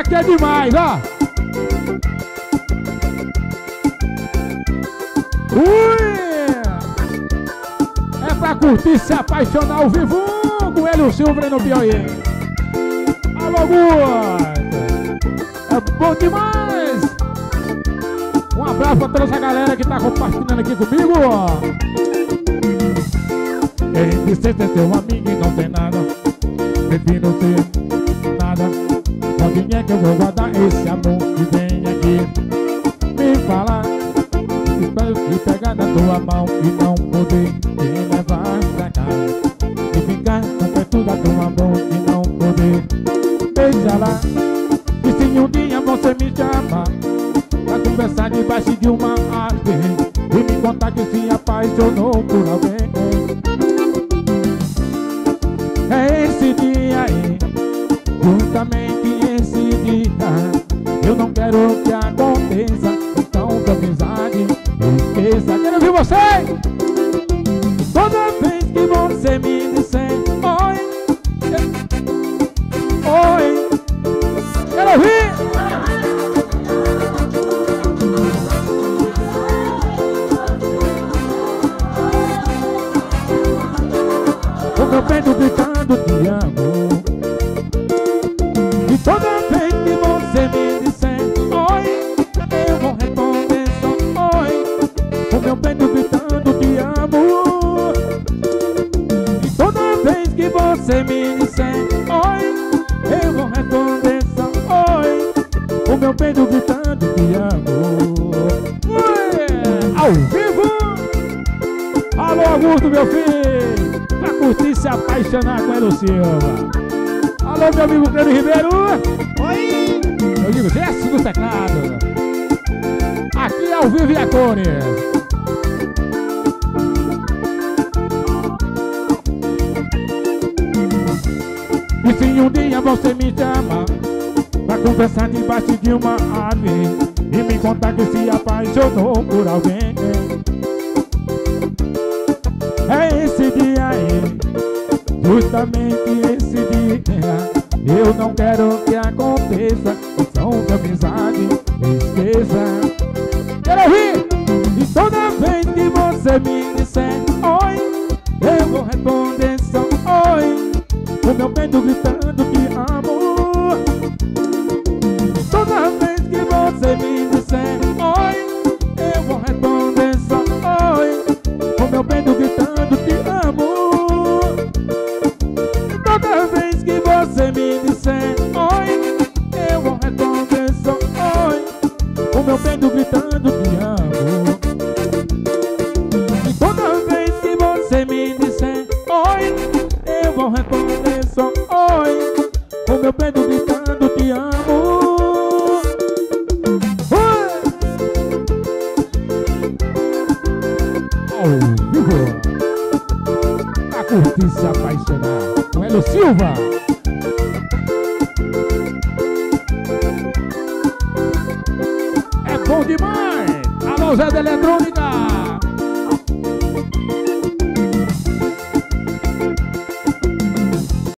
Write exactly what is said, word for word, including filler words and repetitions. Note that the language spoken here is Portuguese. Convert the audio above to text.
Essa aqui é demais, ó. Ui! É pra curtir, se apaixonar ao vivo com Hélio Silva no Piauí. Alô, Augusto! É bom demais! Um abraço pra toda essa galera que tá compartilhando aqui comigo, ó. Ei, você tem teu amigo e não tem nada. Prefiro ter nada. Só quem é que eu vou guardar esse amor que vem aqui me falar. Espero te pegar na tua mão e não poder te levar pra cá. E ficar tão perto da tua mão e não poder beijar lá. E se um dia você me chamar pra conversar debaixo de uma árvore e me contar que se apaixonou por alguém. É esse dia aí, justamente esse dia. Eu não quero que aconteça, então da amizade esqueça. Quero ouvir você! Toda vez que você me disser oi, oi, quero ouvir! O meu peito grita te amo. E toda vez que você me disser oi, eu vou responder só oi, o meu peito gritando te amo. E toda vez que você me disser oi, eu vou responder só oi, o meu peito gritando te amo. Ué, ao vivo. Alô, Augusto, meu filho, pra curtir, se apaixonar com Hélio Silva. Alô, meu amigo Pedro Ribeiro. Oi. Eu digo, desce do teclado. Aqui ao vivo, Iacone. E se um dia você me chama pra conversar debaixo de uma ave e me contar que se apaixonou por alguém. É esse dia aí, justamente esse dia. Eu não quero que aconteça, só que a amizade esqueça. Quero ouvir! E toda vez que você me disser oi, eu vou responder só oi, o meu peito gritando te amo. E toda vez que você me disser oi, eu vou responder só oi, o meu peito gritando. É bom demais! Alô, Zé da Eletrônica!